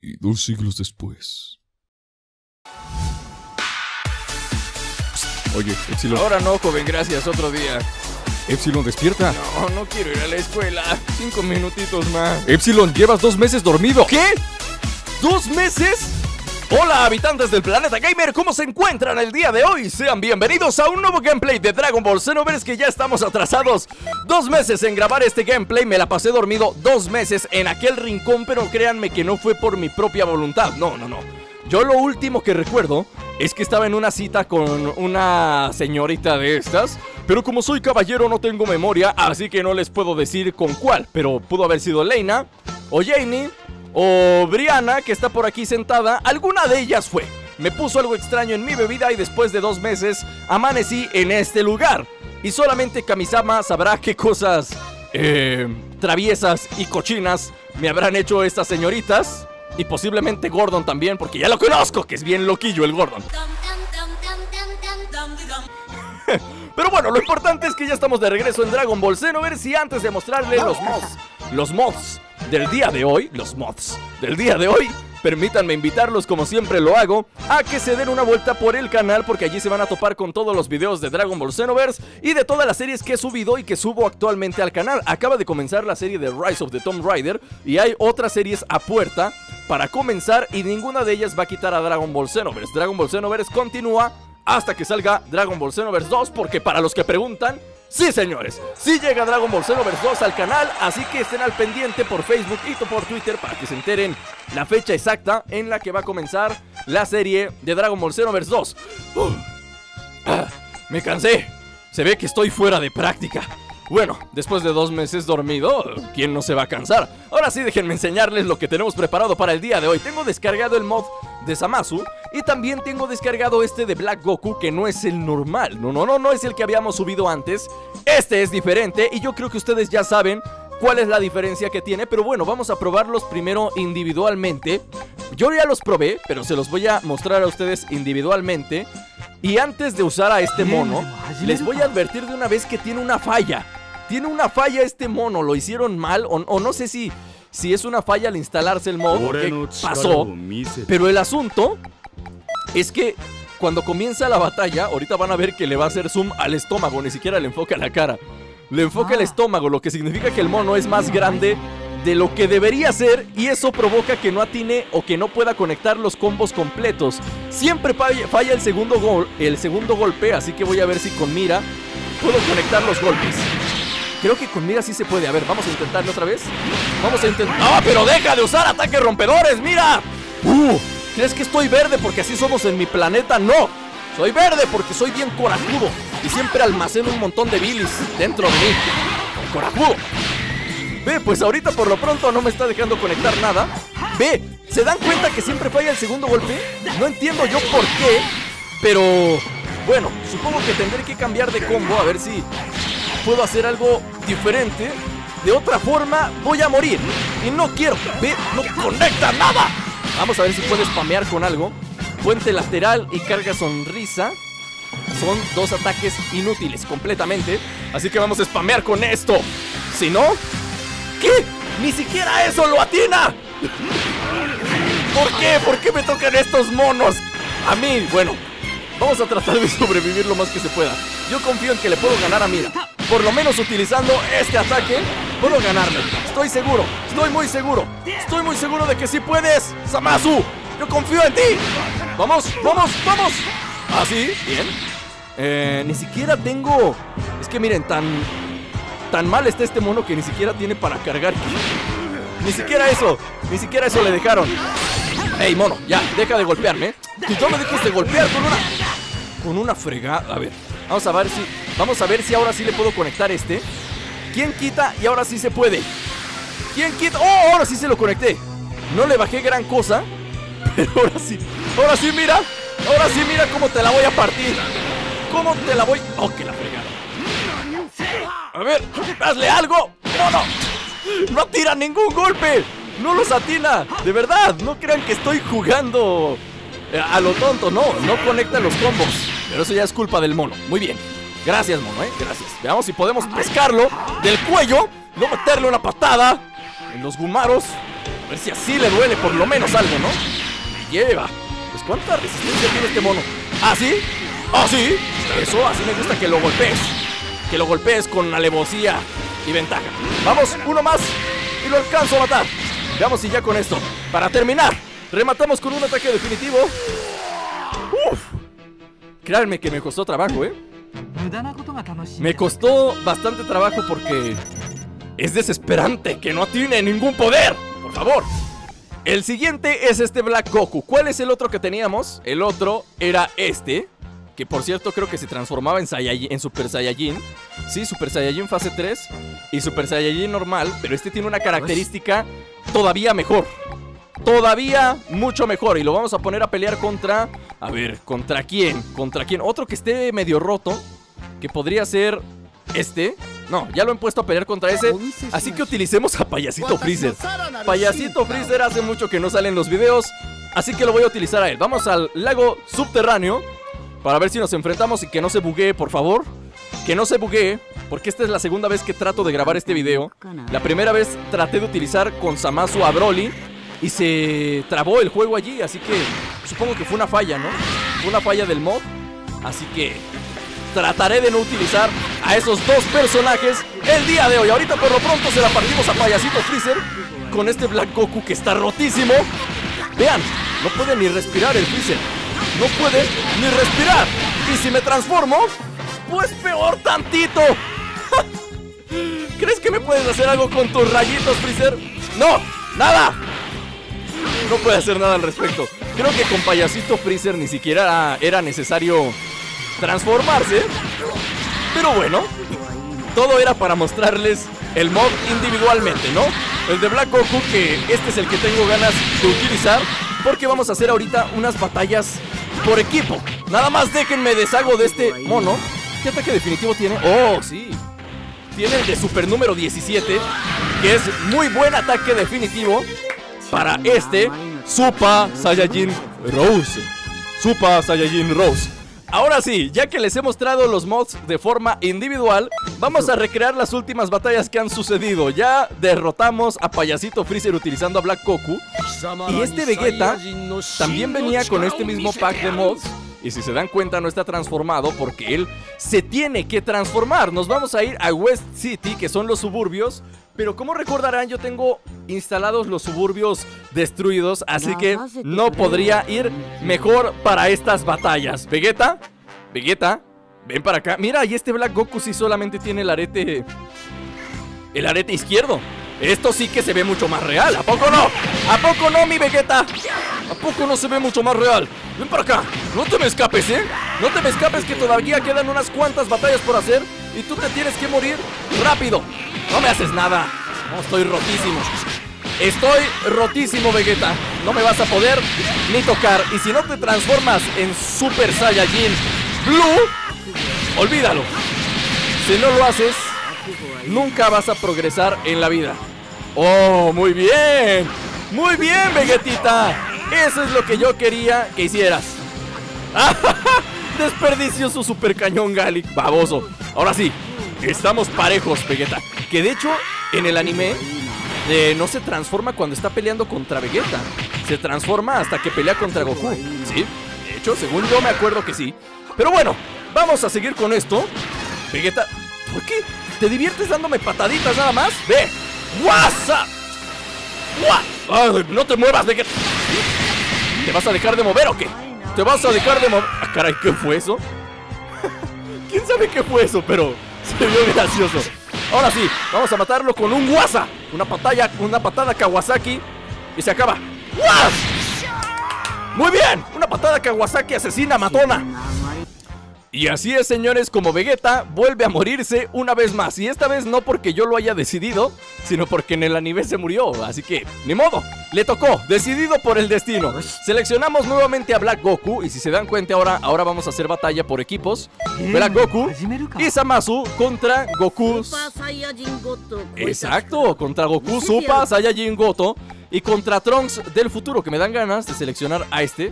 y 2 siglos después. Oye, Epsilon. Ahora no, joven, gracias, otro día. Epsilon, despierta. No, no quiero ir a la escuela. 5 minutitos más. Epsilon, llevas 2 meses dormido. ¿Qué? ¿2 meses? Hola, habitantes del planeta gamer, ¿cómo se encuentran el día de hoy? Sean bienvenidos a un nuevo gameplay de Dragon Ball Xenoverse, que ya estamos atrasados 2 meses en grabar este gameplay. Me la pasé dormido 2 meses en aquel rincón, pero créanme que no fue por mi propia voluntad. No, no, no. Yo lo último que recuerdo es que estaba en una cita con una señorita de estas, pero como soy caballero no tengo memoria, así que no les puedo decir con cuál, pero pudo haber sido Elena o Jamie o Brianna, que está por aquí sentada. Alguna de ellas fue. Me puso algo extraño en mi bebida y después de 2 meses amanecí en este lugar. Y solamente Kamisama sabrá qué cosas traviesas y cochinas me habrán hecho estas señoritas. Y posiblemente Gordon también, porque ya lo conozco, que es bien loquillo el Gordon. Pero bueno, lo importante es que ya estamos de regreso en Dragon Ball Xenoverse. Y antes de mostrarle los mods del día de hoy, permítanme invitarlos, como siempre lo hago, a que se den una vuelta por el canal, porque allí se van a topar con todos los videos de Dragon Ball Xenoverse y de todas las series que he subido y que subo actualmente al canal. Acaba de comenzar la serie de Rise of the Tomb Raider y hay otras series a puerta para comenzar, y ninguna de ellas va a quitar a Dragon Ball Xenoverse. Dragon Ball Xenoverse continúa hasta que salga Dragon Ball Xenoverse 2, porque para los que preguntan, sí, señores, sí llega Dragon Ball Xenoverse 2 al canal, así que estén al pendiente por Facebook y por Twitter para que se enteren la fecha exacta en la que va a comenzar la serie de Dragon Ball Xenoverse 2. Me cansé, se ve que estoy fuera de práctica. Bueno, después de 2 meses dormido, ¿quién no se va a cansar? Ahora sí, déjenme enseñarles lo que tenemos preparado para el día de hoy. Tengo descargado el mod de Zamasu y también tengo descargado este de Black Goku, que no es el normal. No, no, no, no es el que habíamos subido antes. Este es diferente y yo creo que ustedes ya saben cuál es la diferencia que tiene. Pero bueno, vamos a probarlos primero individualmente. Yo ya los probé, pero se los voy a mostrar a ustedes individualmente. Y antes de usar a este mono, les voy a advertir de una vez que tiene una falla. Tiene una falla este mono, lo hicieron mal o no sé si es una falla al instalarse el mod, que pasó. Pero el asunto es que cuando comienza la batalla, ahorita van a ver que le va a hacer zoom al estómago, ni siquiera le enfoca la cara. Le enfoca el estómago, lo que significa que el mono es más grande de lo que debería ser, y eso provoca que no atine o que no pueda conectar los combos completos. Siempre falla el segundo golpe, así que voy a ver si con Mira puedo conectar los golpes. Creo que con Mira sí se puede. A ver, vamos a intentarlo otra vez. Vamos a intentar... ¡Ah, pero deja de usar ataques rompedores, Mira! ¿Crees que estoy verde porque así somos en mi planeta? ¡No! Soy verde porque soy bien corajudo y siempre almaceno un montón de bilis dentro de mí. ¡Corajudo! Ve, pues ahorita por lo pronto no me está dejando conectar nada. Ve, ¿se dan cuenta que siempre falla el segundo golpe? No entiendo yo por qué, pero... bueno, supongo que tendré que cambiar de combo, a ver si... puedo hacer algo diferente. De otra forma voy a morir y no quiero. Ve, no conecta nada. Vamos a ver si puedo spamear con algo. Puente lateral y carga sonrisa. Son 2 ataques inútiles completamente, así que vamos a spamear con esto. Si no... ¿qué? ¡Ni siquiera eso lo atina! ¿Por qué? ¿Por qué me tocan estos monos? A mí, bueno, vamos a tratar de sobrevivir lo más que se pueda. Yo confío en que le puedo ganar a Mira. Por lo menos utilizando este ataque puedo ganarle. Estoy seguro, estoy muy seguro. Estoy muy seguro de que sí puedes, Zamasu. Yo confío en ti. Vamos, vamos, vamos. Así, bien. Ni siquiera tengo... es que miren, tan mal está este mono que ni siquiera tiene para cargar. Ni siquiera eso le dejaron. Ey, mono, ya, deja de golpearme. Y tú me dejes de golpear con una fregada. A ver, vamos a ver si ahora sí le puedo conectar este. ¿Quién quita? Y ahora sí se puede. ¿Quién quita? ¡Oh! Ahora sí se lo conecté. No le bajé gran cosa, pero ahora sí. Ahora sí, Mira. Ahora sí, Mira cómo te la voy a partir. ¿Cómo te la voy? ¡Oh, que la fregada! A ver, hazle algo. ¡No, no! No tira ningún golpe. No los atina, de verdad. No crean que estoy jugando a lo tonto, no, no conecta los combos. Pero eso ya es culpa del mono. Muy bien, gracias mono, gracias. Veamos si podemos pescarlo del cuello. No meterle una patada en los gumaros. A ver ver si así le duele por lo menos algo, ¿no? Lleva. Pues cuánta resistencia tiene este mono. ¿Así? ¿Así? Eso, así me gusta, que lo golpees. Que lo golpees con alevosía y ventaja. Vamos, uno más. Y lo alcanzo a matar. Veamos si ya con esto, para terminar, rematamos con un ataque definitivo. Uf. Créanme que me costó trabajo, ¿eh? Me costó bastante trabajo porque es desesperante que no tiene ningún poder. Por favor. El siguiente es este Black Goku. ¿Cuál es el otro que teníamos? El otro era este, que por cierto creo que se transformaba en Saiyajin, en Super Saiyajin. Sí, Super Saiyajin fase 3 y Super Saiyajin normal. Pero este tiene una característica todavía mejor. Todavía mucho mejor. Y lo vamos a poner a pelear contra... A ver, ¿contra quién? ¿Contra quién? Otro que esté medio roto, que podría ser este. No, ya lo han puesto a pelear contra ese. Así que utilicemos a Payasito Freezer. Payasito Freezer hace mucho que no sale en los videos, así que lo voy a utilizar a él. Vamos al lago subterráneo para ver si nos enfrentamos y que no se buguee, por favor. Que no se buguee, porque esta es la segunda vez que trato de grabar este video. La primera vez traté de utilizar con Zamasu a Broly y se trabó el juego allí, así que supongo que fue una falla, ¿no? Fue una falla del mod, así que trataré de no utilizar a esos dos personajes el día de hoy. Ahorita por lo pronto se la partimos a Payasito Freezer con este Black Goku que está rotísimo. Vean, no puede ni respirar el Freezer. No puede ni respirar. Y si me transformo, pues peor tantito. ¿Crees que me puedes hacer algo con tus rayitos, Freezer? ¡No! ¡Nada! No puede hacer nada al respecto. Creo que con Payasito Freezer ni siquiera era necesario transformarse. Pero bueno, todo era para mostrarles el mod individualmente, ¿no? El de Black Goku, que este es el que tengo ganas de utilizar, porque vamos a hacer ahorita unas batallas por equipo. Nada más déjenme deshago de este mono. ¿Qué ataque definitivo tiene? ¡Oh, sí! Tiene el de super número 17, que es muy buen ataque definitivo para este Super Saiyajin Rose. Super Saiyajin Rose. Ahora sí, ya que les he mostrado los mods de forma individual, vamos a recrear las últimas batallas que han sucedido. Ya derrotamos a Payasito Freezer utilizando a Black Goku, y este Vegeta también venía con este mismo pack de mods. Y si se dan cuenta, no está transformado porque él se tiene que transformar. Nos vamos a ir a West City, que son los suburbios. Pero como recordarán, yo tengo instalados los suburbios destruidos, así que no podría ir mejor para estas batallas. Vegeta, Vegeta, ven para acá. Mira, y este Black Goku sí solamente tiene el arete, el arete izquierdo. Esto sí que se ve mucho más real, ¿a poco no? ¿A poco no, mi Vegeta? ¿A poco no se ve mucho más real? Ven para acá, no te me escapes, ¿eh? No te me escapes, que todavía quedan unas cuantas batallas por hacer y tú te tienes que morir rápido. No me haces nada. No, estoy rotísimo. Estoy rotísimo, Vegeta. No me vas a poder ni tocar. Y si no te transformas en Super Saiyajin Blue, olvídalo. Si no lo haces, nunca vas a progresar en la vida. ¡Oh, muy bien! ¡Muy bien, Vegetita! Eso es lo que yo quería que hicieras. Desperdició su super cañón Galic, baboso. Ahora sí, estamos parejos, Vegeta. Que de hecho, en el anime no se transforma cuando está peleando contra Vegeta. Se transforma hasta que pelea contra Goku. Sí, de hecho, según yo me acuerdo que sí. Pero bueno, vamos a seguir con esto. Vegeta, ¿por qué? ¿Te diviertes dándome pataditas nada más? ¡Ve! ¡Guasa! ¡Guau! ¡No te muevas, Vegeta! ¿Te vas a dejar de mover o qué? ¿Te vas a dejar de mover? ¡Ah, caray! ¿Qué fue eso? ¿Quién sabe qué fue eso? Pero se vio gracioso. Ahora sí, vamos a matarlo con un guasa. Una patada Kawasaki y se acaba. ¡Guas! ¡Muy bien! Una patada Kawasaki asesina matona. Y así es, señores, como Vegeta vuelve a morirse una vez más. Y esta vez no porque yo lo haya decidido, sino porque en el anime se murió. Así que, ni modo, le tocó, decidido por el destino. Seleccionamos nuevamente a Black Goku. Y si se dan cuenta, ahora vamos a hacer batalla por equipos. Black Goku y Zamasu contra Goku. Exacto, contra Goku Super Saiyajin Goto. Y contra Trunks del futuro, que me dan ganas de seleccionar a este,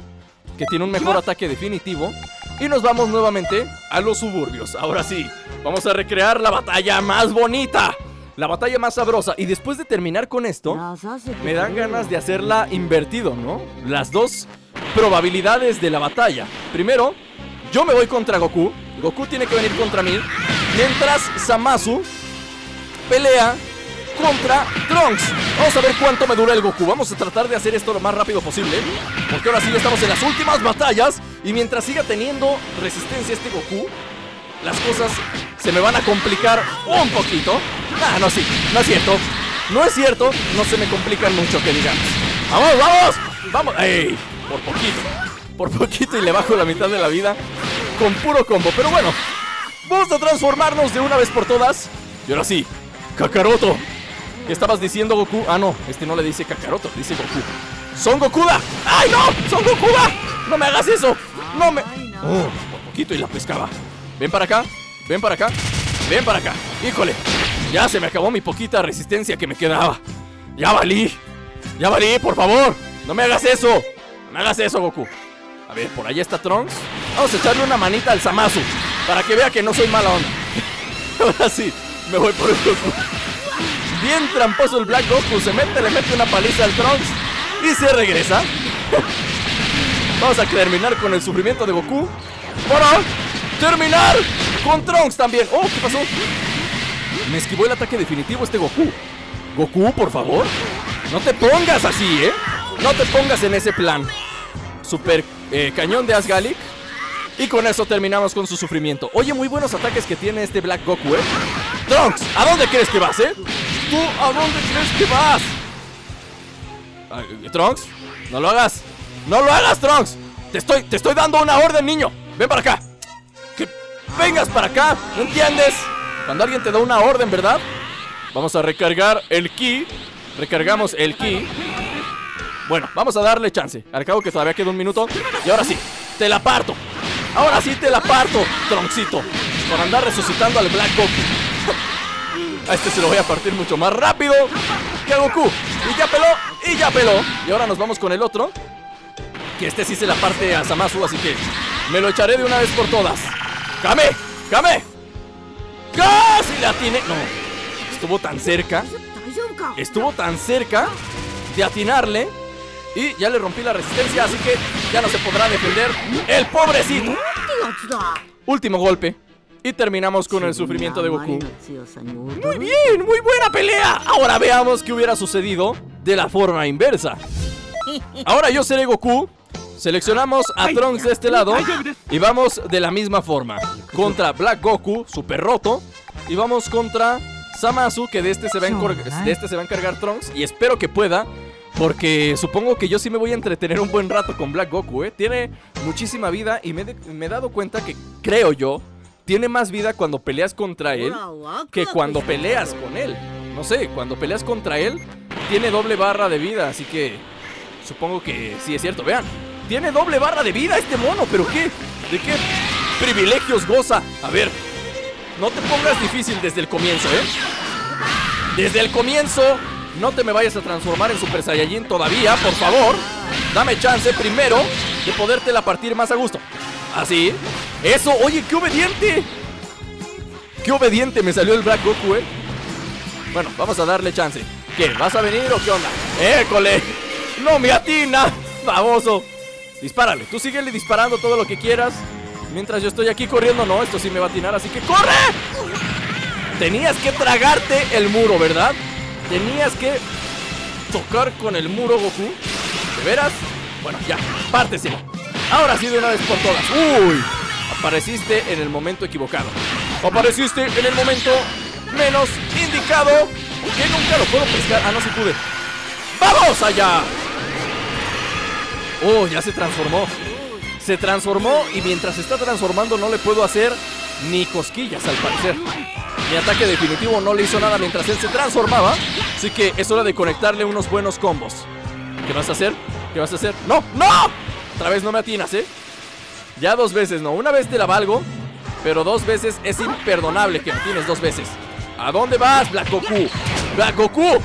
que tiene un mejor ataque definitivo. Y nos vamos nuevamente a los suburbios. Ahora sí, vamos a recrear la batalla más bonita, La batalla más sabrosa. Y después de terminar con esto, me dan ganas de hacerla invertido, ¿no? Las dos probabilidades de la batalla. Primero, yo me voy contra Goku. Goku tiene que venir contra mí. Mientras Zamasu pelea contra Trunks. Vamos a ver cuánto me dura el Goku. Vamos a tratar de hacer esto lo más rápido posible, porque ahora sí ya estamos en las últimas batallas. Y mientras siga teniendo resistencia este Goku, las cosas se me van a complicar un poquito. Ah, no, sí, no es cierto. No es cierto, no se me complican mucho, que digamos. ¡Vamos, vamos! ¡Vamos! ¡Ey! Por poquito. Por poquito y le bajo la mitad de la vida con puro combo. Pero bueno, vamos a transformarnos de una vez por todas. Y ahora sí, Kakaroto. ¿Qué estabas diciendo, Goku? Ah, no, este no le dice Kakaroto, dice Goku. ¡Son Gokuda! ¡Ay, no! ¡Son Gokuda! ¡No me hagas eso! ¡No me...! Oh, por poquito y la pescaba. Ven para acá, ven para acá, ven para acá. ¡Híjole! Ya se me acabó mi poquita resistencia que me quedaba. ¡Ya valí! ¡Ya valí, por favor! ¡No me hagas eso! ¡No me hagas eso, Goku! A ver, por allá está Trunks. Vamos a echarle una manita al Zamasu para que vea que no soy mala onda. Ahora sí, me voy por el Goku. Bien tramposo el Black Goku. Se mete, le mete una paliza al Trunks y se regresa. Vamos a terminar con el sufrimiento de Goku para terminar con Trunks también. Oh, ¿qué pasó? Me esquivó el ataque definitivo este Goku. Goku, por favor, no te pongas así, ¿eh? No te pongas en ese plan. Super cañón de Asgalic. Y con eso terminamos con su sufrimiento. Oye, muy buenos ataques que tiene este Black Goku, ¿eh? Trunks, ¿a dónde crees que vas, eh? ¿Tú a dónde crees que vas? Trunks, no lo hagas. ¡No lo hagas, Trunks! Te estoy dando una orden, niño. Ven para acá. Que vengas para acá, ¿no entiendes? Cuando alguien te da una orden, ¿verdad? Vamos a recargar el ki. Recargamos el ki. Bueno, vamos a darle chance. Al cabo que todavía queda un minuto. Y ahora sí, te la parto. Ahora sí te la parto, Trunksito, por andar resucitando al Black Goku. A este se lo voy a partir mucho más rápido que a Goku. Y ya peló, y ya peló. Y ahora nos vamos con el otro, que este sí se la parte a Zamasu, así que me lo echaré de una vez por todas. ¡Kame! ¡Kame! ¡Casi la tiene! No, estuvo tan cerca. Estuvo tan cerca de atinarle. Y ya le rompí la resistencia, así que ya no se podrá defender el pobrecito. Último golpe. Y terminamos con el sufrimiento de Goku. Muy bien, muy buena pelea. Ahora veamos qué hubiera sucedido de la forma inversa. Ahora yo seré Goku. Seleccionamos a Trunks de este lado y vamos de la misma forma contra Black Goku, super roto. Y vamos contra Zamasu, que de este se va a encargar Trunks. Y espero que pueda, porque supongo que yo sí me voy a entretener un buen rato con Black Goku, ¿eh? Tiene muchísima vida y me he dado cuenta que, creo yo, tiene más vida cuando peleas contra él que cuando peleas con él. No sé, cuando peleas contra él tiene doble barra de vida, así que supongo que sí es cierto. Vean, tiene doble barra de vida este mono, pero ¿qué? ¿De qué privilegios goza? A ver, no te pongas difícil desde el comienzo, ¿eh? Desde el comienzo... No te me vayas a transformar en Super Saiyajin todavía, por favor. Dame chance primero de podértela partir más a gusto. Así. Eso, oye, qué obediente. Qué obediente me salió el Black Goku, eh. Bueno, vamos a darle chance. ¿Qué? ¿Vas a venir o qué onda? ¡École! ¡No me atina! ¡Baboso! Dispárale, tú síguele disparando todo lo que quieras. Mientras yo estoy aquí corriendo, no, esto sí me va a atinar, así que ¡corre! Tenías que tragarte el muro, ¿verdad? Tenías que tocar con el muro, Goku. ¿De veras? Bueno, ya, párteselo. Ahora sí, de una vez por todas. ¡Uy! Apareciste en el momento equivocado. Apareciste en el momento menos indicado. Que nunca lo puedo pescar. Ah, no, sí pude. ¡Vamos allá! ¡Oh, ya se transformó! Se transformó y mientras se está transformando no le puedo hacer ni cosquillas, al parecer. Mi ataque definitivo no le hizo nada mientras él se transformaba. Así que es hora de conectarle unos buenos combos. ¿Qué vas a hacer? ¿Qué vas a hacer? ¡No! ¡No! Otra vez no me atinas, ¿eh? Ya dos veces, no. Una vez te la valgo, pero dos veces es imperdonable que me atines dos veces. ¿A dónde vas, Black Goku? ¡Black Goku!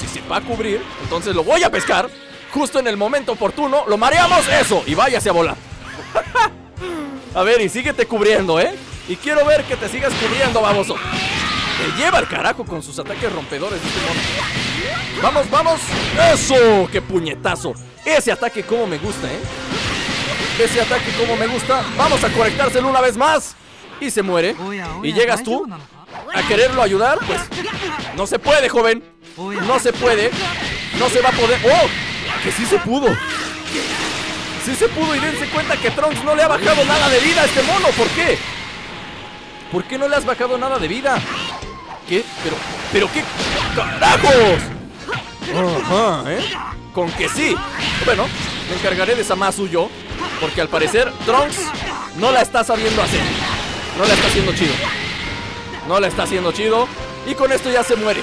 Si se va a cubrir, entonces lo voy a pescar. Justo en el momento oportuno, lo mareamos, eso. Y váyase a volar. A ver, y síguete cubriendo, ¿eh? Y quiero ver que te sigas cubriendo, baboso. ¡Te lleva al carajo con sus ataques rompedores de este mono! ¡Vamos, vamos! ¡Eso! ¡Qué puñetazo! Ese ataque como me gusta, ¿eh? Ese ataque como me gusta. ¡Vamos a conectárselo una vez más! Y se muere. ¿Y llegas tú a quererlo ayudar? Pues no se puede, joven. No se puede. No se va a poder. ¡Oh! Que sí se pudo. Sí se pudo, y dense cuenta que Trunks no le ha bajado nada de vida a este mono. ¿Por qué? ¿Por qué no le has bajado nada de vida? ¿Qué? Pero qué carajos. Ajá, ¿eh? Con que sí. Bueno, me encargaré de Zamasu yo, porque al parecer Trunks no la está sabiendo hacer. No la está haciendo chido. No la está haciendo chido. Y con esto ya se muere.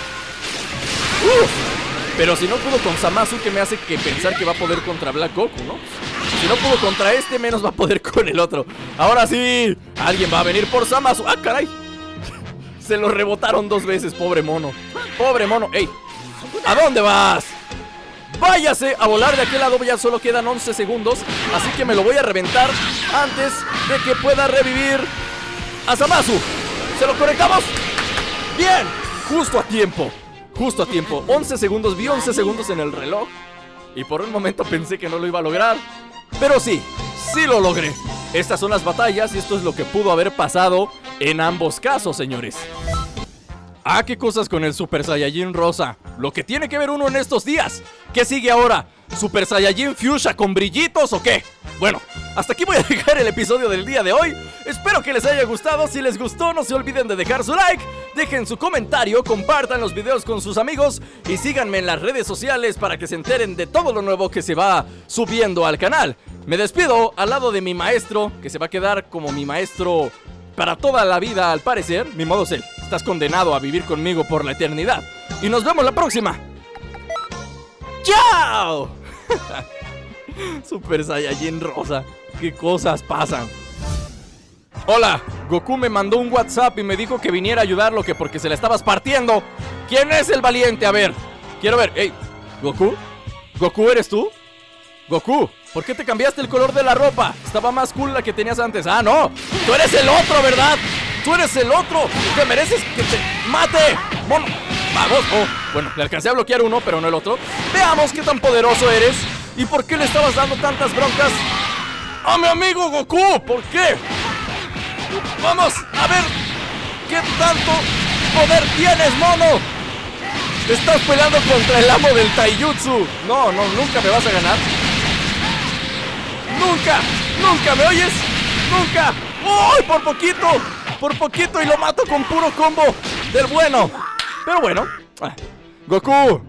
Pero si no pudo con Zamasu, que me hace que pensar que va a poder contra Black Goku, ¿no? Si no pudo contra este, menos va a poder con el otro. Ahora sí, alguien va a venir por Zamasu. ¡Ah, caray! Se lo rebotaron dos veces, pobre mono. Pobre mono. ¡Ey! ¿A dónde vas? Váyase a volar de aquel lado. Ya solo quedan 11 segundos. Así que me lo voy a reventar antes de que pueda revivir a Zamasu. ¿Se lo conectamos? ¡Bien! Justo a tiempo. Justo a tiempo. 11 segundos. Vi 11 segundos en el reloj. Y por un momento pensé que no lo iba a lograr. Pero sí, sí lo logré. Estas son las batallas y esto es lo que pudo haber pasado en ambos casos, señores. Ah, qué cosas con el Super Saiyajin Rosa. Lo que tiene que ver uno en estos días. ¿Qué sigue ahora? ¿Super Saiyajin Fuchsia con brillitos o qué? Bueno, hasta aquí voy a dejar el episodio del día de hoy. Espero que les haya gustado. Si les gustó, no se olviden de dejar su like, dejen su comentario, compartan los videos con sus amigos y síganme en las redes sociales para que se enteren de todo lo nuevo que se va subiendo al canal. Me despido al lado de mi maestro, que se va a quedar como mi maestro para toda la vida, al parecer. Ni modo, Cell, estás condenado a vivir conmigo por la eternidad. Y nos vemos la próxima. ¡Chao! Super Saiyajin Rosa. ¿Qué cosas pasan? Hola, Goku me mandó un WhatsApp y me dijo que viniera a ayudarlo, que porque se la estabas partiendo. ¿Quién es el valiente? A ver, quiero ver. Ey, Goku. ¿Goku eres tú? Goku, ¿por qué te cambiaste el color de la ropa? Estaba más cool la que tenías antes. Ah, no, tú eres el otro, ¿verdad? Tú eres el otro. Te mereces que te mate. Mono. Vamos. Oh, bueno, le alcancé a bloquear uno, pero no el otro. Veamos qué tan poderoso eres. ¿Y por qué le estabas dando tantas broncas a mi amigo Goku? ¿Por qué? Vamos, a ver qué tanto poder tienes, mono. Estás peleando contra el amo del Taijutsu. No, no, nunca me vas a ganar. Nunca, nunca, ¿me oyes? Nunca. ¡Uy, por poquito! Por poquito y lo mato con puro combo del bueno. Pero bueno, Goku,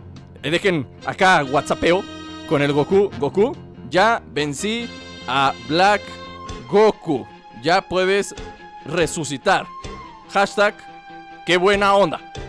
dejen acá WhatsAppeo con el Goku. Goku, ya vencí a Black Goku. Ya puedes resucitar. Hashtag, qué buena onda.